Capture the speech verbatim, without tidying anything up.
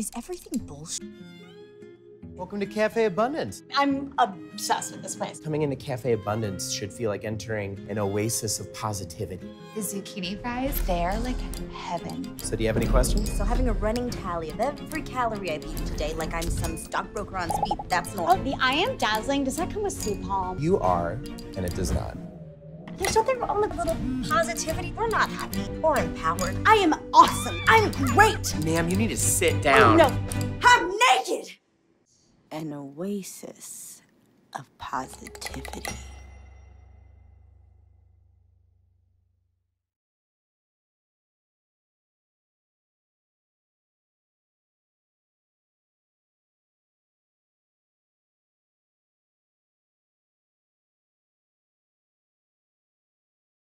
Is everything bullshit? Welcome to Cafe Abundance. I'm obsessed with this place. Coming into Cafe Abundance should feel like entering an oasis of positivity. The zucchini fries, they're like heaven. So do you have any questions? So having a running tally of every calorie I've eaten today, like I'm some stockbroker on speed, that's normal. Oh, the I am dazzling, does that come with sleep palm? You are, and it does not. There's something wrong with a little positivity. We're not happy or empowered. I am awesome. I'm great. Ma'am, you need to sit down. Oh, no, I'm naked. An oasis of positivity.